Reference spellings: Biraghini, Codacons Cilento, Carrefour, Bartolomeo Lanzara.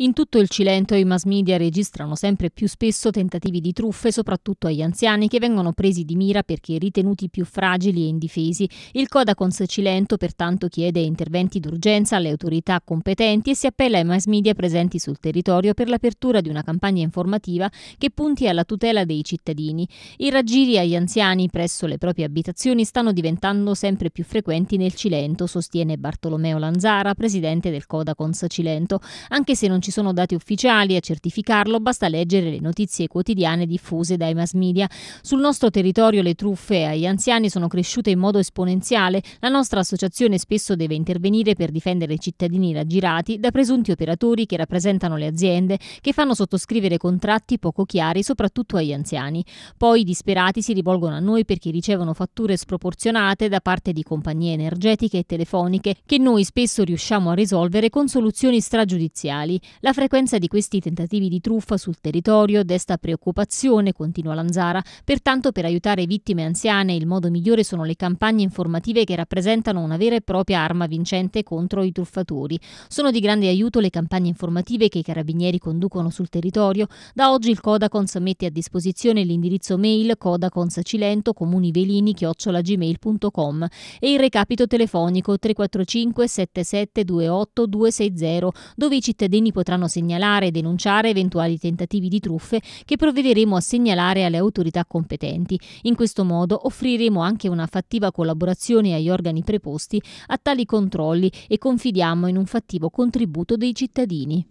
In tutto il Cilento i mass media registrano sempre più spesso tentativi di truffe, soprattutto agli anziani, che vengono presi di mira perché ritenuti più fragili e indifesi. Il Codacons Cilento pertanto chiede interventi d'urgenza alle autorità competenti e si appella ai mass media presenti sul territorio per l'apertura di una campagna informativa che punti alla tutela dei cittadini. I raggiri agli anziani presso le proprie abitazioni stanno diventando sempre più frequenti nel Cilento, sostiene Bartolomeo Lanzara, presidente del Codacons Cilento. Anche se non ci sono dati ufficiali a certificarlo, basta leggere le notizie quotidiane diffuse dai mass media. Sul nostro territorio le truffe agli anziani sono cresciute in modo esponenziale. La nostra associazione spesso deve intervenire per difendere i cittadini raggirati da presunti operatori che rappresentano le aziende, che fanno sottoscrivere contratti poco chiari soprattutto agli anziani. Poi i disperati si rivolgono a noi perché ricevono fatture sproporzionate da parte di compagnie energetiche e telefoniche, che noi spesso riusciamo a risolvere con soluzioni stragiudiziali. La frequenza di questi tentativi di truffa sul territorio desta preoccupazione, continua Lanzara. Pertanto, per aiutare vittime anziane, il modo migliore sono le campagne informative che rappresentano una vera e propria arma vincente contro i truffatori. Sono di grande aiuto le campagne informative che i carabinieri conducono sul territorio. Da oggi il Codacons mette a disposizione l'indirizzo mail codaconcilento@gmail.com e il recapito telefonico 345 7728 260, dove i cittadini potranno segnalare e denunciare eventuali tentativi di truffe che provvederemo a segnalare alle autorità competenti. In questo modo offriremo anche una fattiva collaborazione agli organi preposti a tali controlli e confidiamo in un fattivo contributo dei cittadini.